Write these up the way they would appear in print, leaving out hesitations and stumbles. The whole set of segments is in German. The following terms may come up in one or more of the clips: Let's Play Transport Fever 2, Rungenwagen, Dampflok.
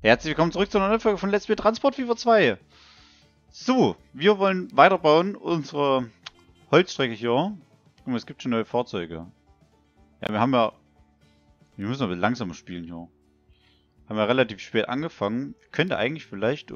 Herzlich willkommen zurück zu einer neuen Folge von Let's Play Transport Fever 2. So, wir wollen weiterbauen unsere Holzstrecke hier. Guck mal, es gibt schon neue Fahrzeuge. Ja, wir müssen ein bisschen langsamer spielen hier. Haben wir relativ spät angefangen. Ich könnte eigentlich vielleicht,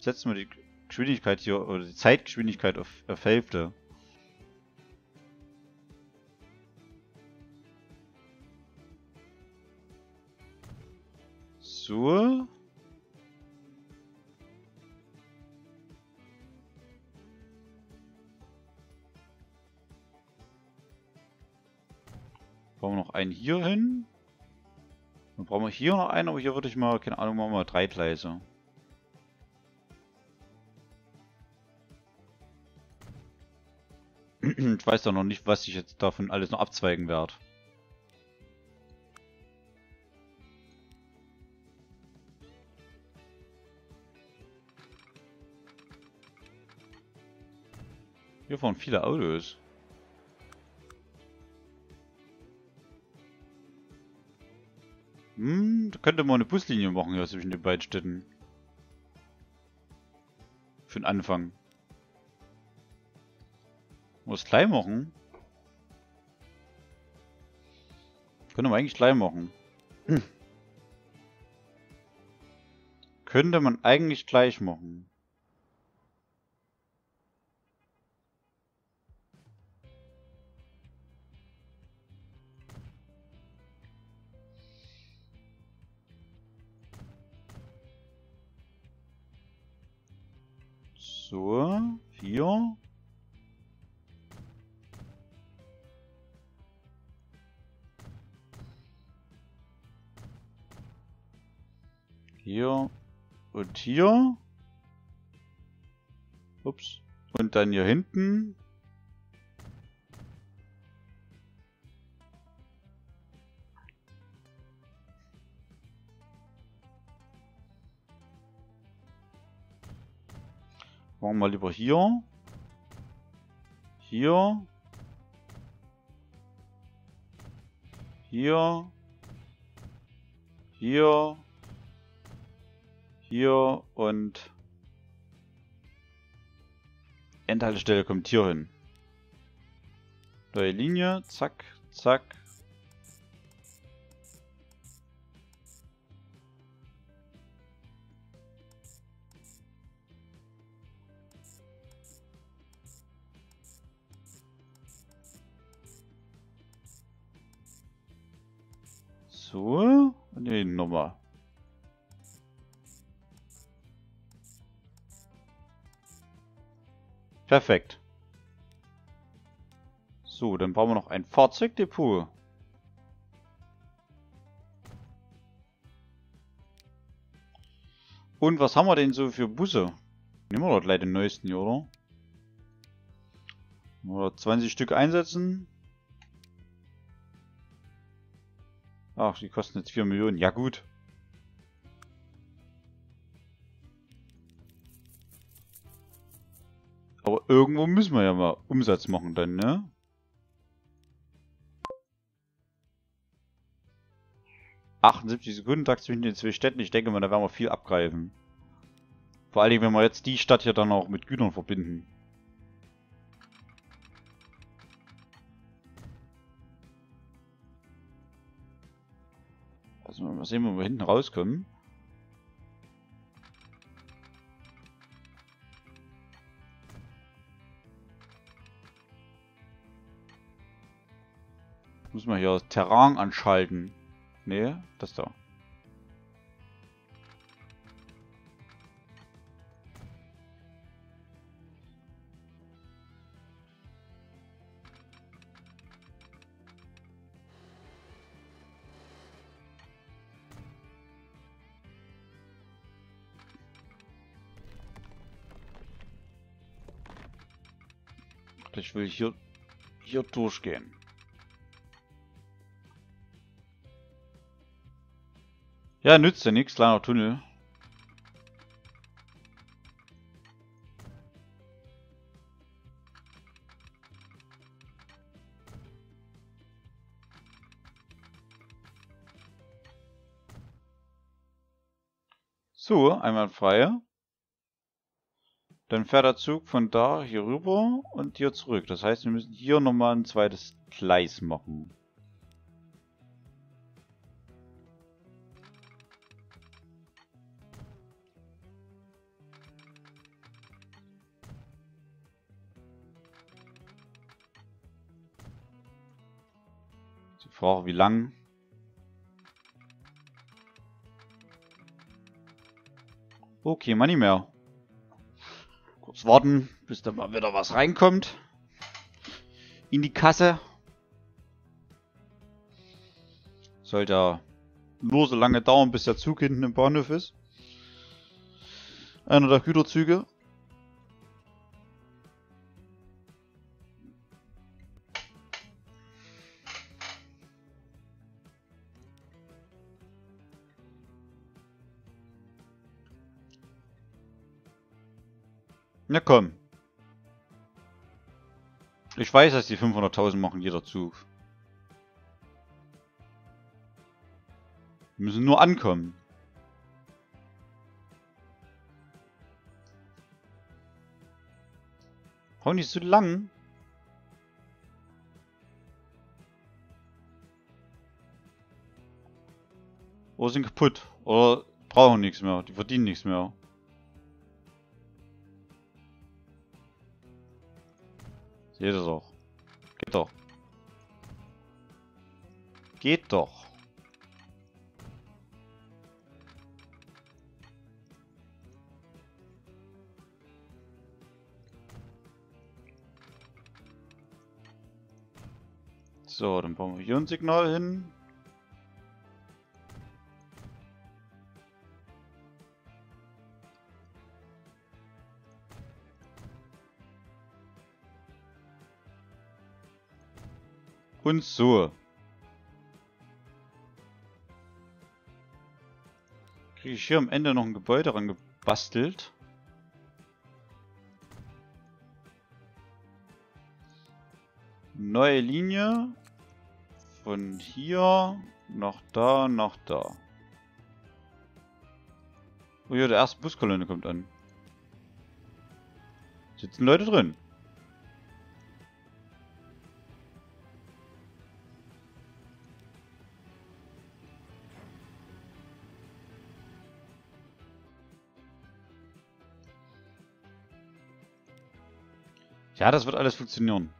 setzen wir die Geschwindigkeit hier, oder die Zeitgeschwindigkeit auf Hälfte. So. Brauchen wir noch einen hier hin. Dann brauchen wir hier noch einen, aber hier würde ich mal, keine Ahnung, machen wir mal 3 Gleise. Ich weiß doch noch nicht, was ich jetzt davon alles noch abzweigen werde. Hier fahren viele Autos. Da könnte man eine Buslinie machen hier zwischen den beiden Städten. Für den Anfang. Muss gleich machen. Könnte man eigentlich gleich machen. Könnte man eigentlich gleich machen. So, hier. Hier und hier. Ups. Und dann hier hinten. Machen wir lieber hier. Hier. Hier. Hier. Hier und Endhaltestelle kommt hier hin. Neue Linie, zack, zack. So, und hier nochmal. Perfekt. So, dann brauchen wir noch ein Fahrzeugdepot. Und was haben wir denn so für Busse? Nehmen wir doch gleich den neuesten hier, oder? Oder 20 Stück einsetzen. Ach, die kosten jetzt 4 Millionen. Ja gut. Aber irgendwo müssen wir ja mal Umsatz machen dann, ne? "78 Sekunden Takt zwischen den 2 Städten. Ich denke mal, da werden wir viel abgreifen. Vor allen Dingen, wenn wir jetzt die Stadt hier dann auch mit Gütern verbinden. Also mal sehen, wo wir hinten rauskommen. Muss man hier das Terrain anschalten. Ne, das da. Ich will hier durchgehen. Ja, nützt ja nichts, kleiner Tunnel. So, einwandfrei. Dann fährt der Zug von da hier rüber und hier zurück. Das heißt, wir müssen hier nochmal ein zweites Gleis machen. Ich frage, wie lang? Okay, mal nicht mehr. Kurz warten, bis da mal wieder was reinkommt. In die Kasse. Sollte nur so lange dauern, bis der Zug hinten im Bahnhof ist. Einer der Güterzüge. Na komm. Ich weiß, dass die 500.000 machen, jeder Zug. Wir müssen nur ankommen. Braucht nicht so lang. Oder sind kaputt. Oder brauchen nichts mehr. Die verdienen nichts mehr. Jedes auch. Geht doch. Geht doch. So, dann brauchen wir hier ein Signal hin. Und so. Kriege ich hier am Ende noch ein Gebäude ran gebastelt. Neue Linie. Von hier nach da, nach da. Oh ja, der erste Buskolonne kommt an. Sitzen Leute drin. Ja, das wird alles funktionieren.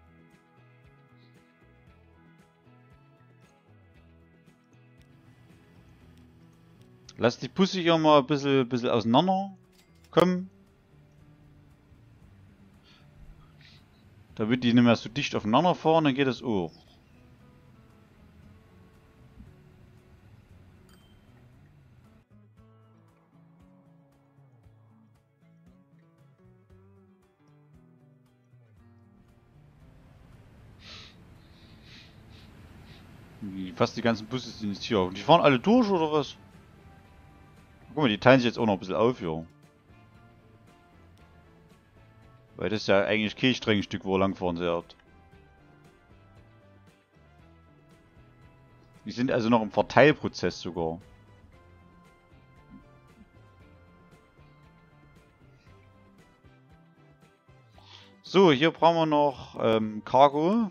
Lass die Busse hier mal ein bisschen auseinander kommen. Damit die nicht mehr so dicht aufeinander fahren, dann geht das auch. Fast die ganzen Busse sind jetzt hier. Und die fahren alle durch, oder was? Guck mal, die teilen sich jetzt auch noch ein bisschen auf, ja. Weil das ist ja eigentlich kein strenges Stück, wo er langfahren wird. Die sind also noch im Verteilprozess sogar. So, hier brauchen wir noch Cargo.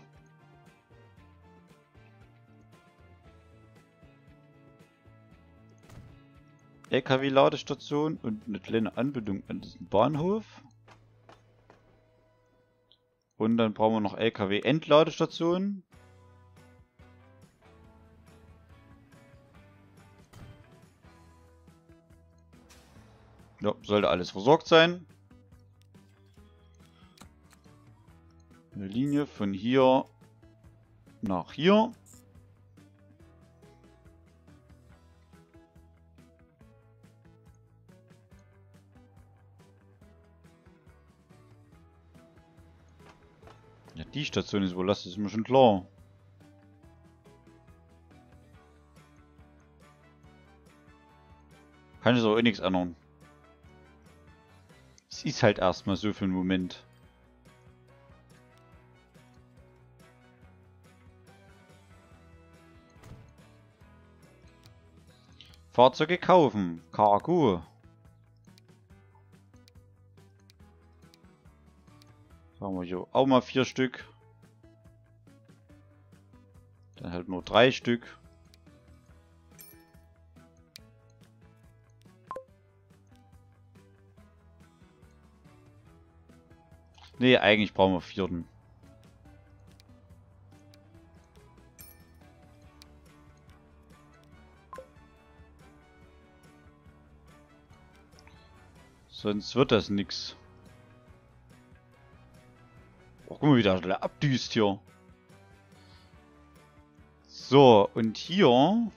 LKW-Ladestation und eine kleine Anbindung an diesen Bahnhof. Und dann brauchen wir noch LKW-Endladestationen. Ja, sollte alles versorgt sein. Eine Linie von hier nach hier. Die Station ist wohl das, ist mir schon klar. Kann ich auch eh nichts ändern. Es ist halt erstmal so für einen Moment. Fahrzeuge kaufen. Cargo. Machen wir hier auch mal 4 Stück. Dann halt nur 3 Stück. Nee, eigentlich brauchen wir 4. Sonst wird das nix. Oh, guck mal, wie der abdüst hier. So, und hier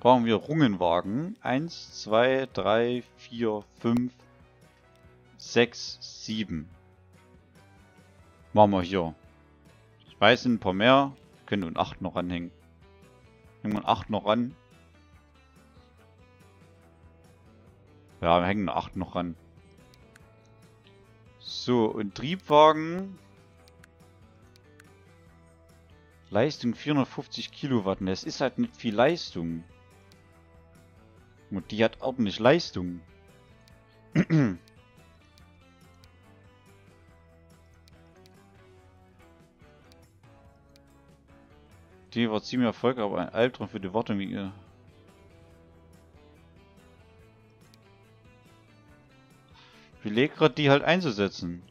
brauchen wir Rungenwagen. 1, 2, 3, 4, 5, 6, 7. Machen wir hier. Ich weiß, ein paar mehr. Können wir 8 noch ranhängen. Hängen wir 8 noch ran. Ja, wir hängen 8 noch ran. So, und Triebwagen. Leistung 450 Kilowatt. Das ist halt nicht viel Leistung. Und die hat ordentlich Leistung. Die war ziemlich erfolgreich, aber ein Albtraum für die Wartung wegen ihr. Wie leg grad die halt einzusetzen.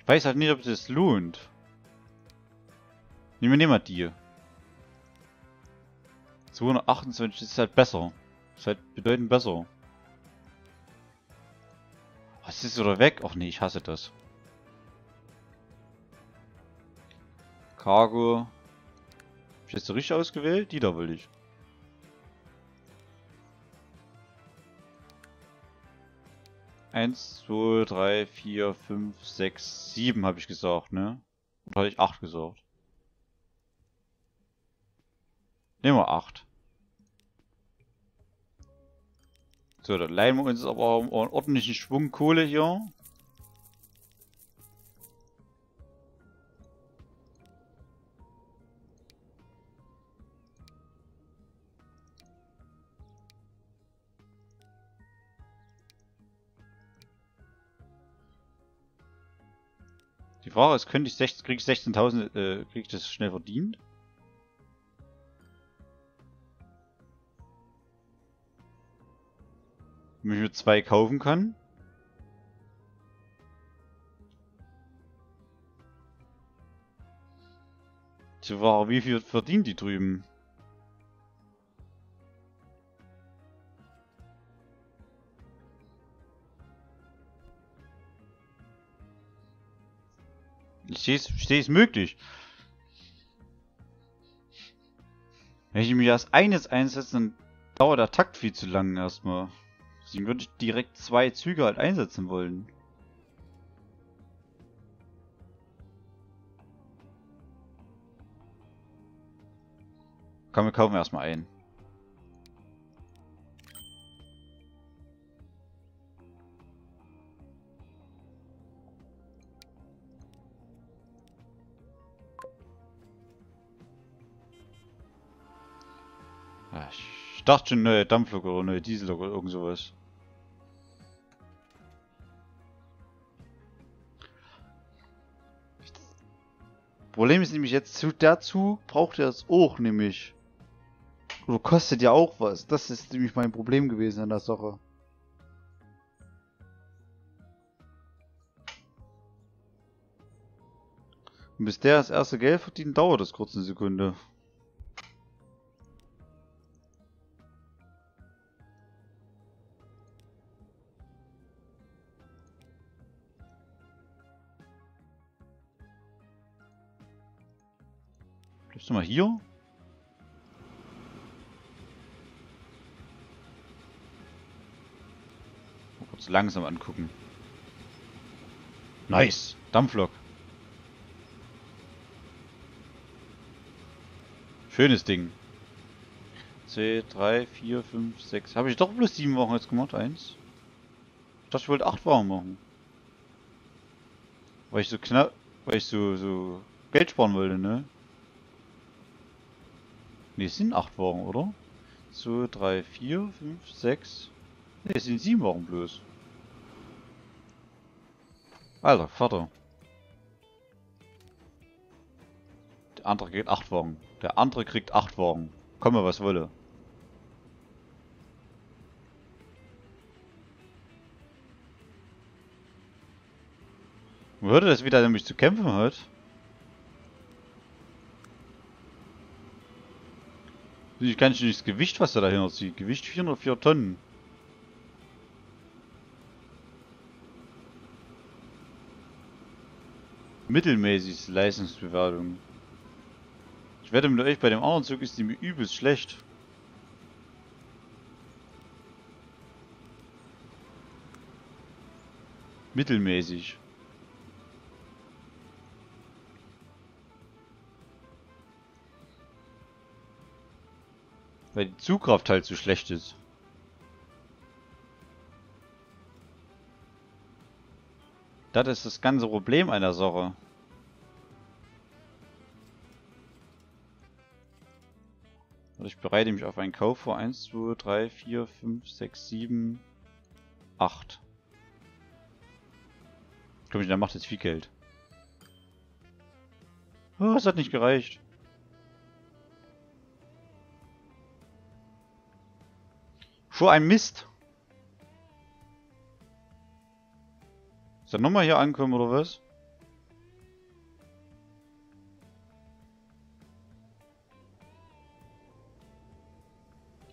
Ich weiß halt nicht, ob das lohnt. Nehmen wir die. 228 ist halt besser. Ist halt bedeutend besser. Was ist oder weg? Och nee, ich hasse das. Cargo. Hab ich jetzt richtig ausgewählt? Die da will ich. Eins, zwei, drei, vier, fünf, sechs, 7 habe ich gesagt, ne? Oder habe ich 8 gesagt? Nehmen wir 8. So, dann leihen wir uns aber einen ordentlichen Schwung Kohle hier. Die Frage ist, könnte ich 16, krieg ich 16.000, krieg ich das schnell verdient? Wenn ich mir 2 kaufen kann? Die Frage, wie viel verdient die drüben? Ich sehe es möglich. Wenn ich mich erst eines einsetze, dann dauert der Takt viel zu lang erstmal. Deswegen würde ich direkt 2 Züge halt einsetzen wollen. Komm, wir kaufen erstmal ein. Ich dachte schon, neue Dampflok oder neue Diesellok oder irgend sowas. Problem ist nämlich jetzt, dazu braucht er das auch nämlich. Oder kostet ja auch was. Das ist nämlich mein Problem gewesen an der Sache. Und bis der das erste Geld verdient, dauert das kurz eine Sekunde. Bleibst du mal hier? Mal kurz langsam angucken. Nice! Dampflok. Schönes Ding. 2, 3, 4, 5, 6. Habe ich doch bloß 7 Wochen jetzt gemacht? 1. Ich dachte, ich wollte 8 Wochen machen. Weil ich so knapp. Weil ich so Geld sparen wollte, ne? Ne, es sind 8 Wochen, oder? 2, 3, 4, 5, 6... Ne, es sind 7 Wochen bloß. Alter, Vater. Der andere kriegt 8 Wochen. Der andere kriegt 8 Wochen. Komme, was wolle. Würde das wieder nämlich zu kämpfen heute? Ich kann nicht das Gewicht, was er dahinter zieht. Gewicht 404 Tonnen. Mittelmäßig Leistungsbewertung. Ich wette mit euch, bei dem anderen Zug ist die mir übelst schlecht. Mittelmäßig. Weil die Zugkraft halt zu schlecht ist. Das ist das ganze Problem einer Sache. Also ich bereite mich auf einen Kauf vor. 1, 2, 3, 4, 5, 6, 7, 8. Komm ich, der macht jetzt viel Geld. Oh, es hat nicht gereicht. Schon ein Mist. Ist er nochmal hier ankommen oder was?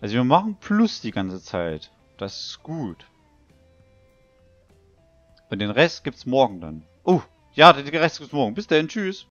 Also wir machen Plus die ganze Zeit. Das ist gut. Und den Rest gibt's morgen dann. Oh, ja, den Rest gibt's morgen. Bis dahin, tschüss.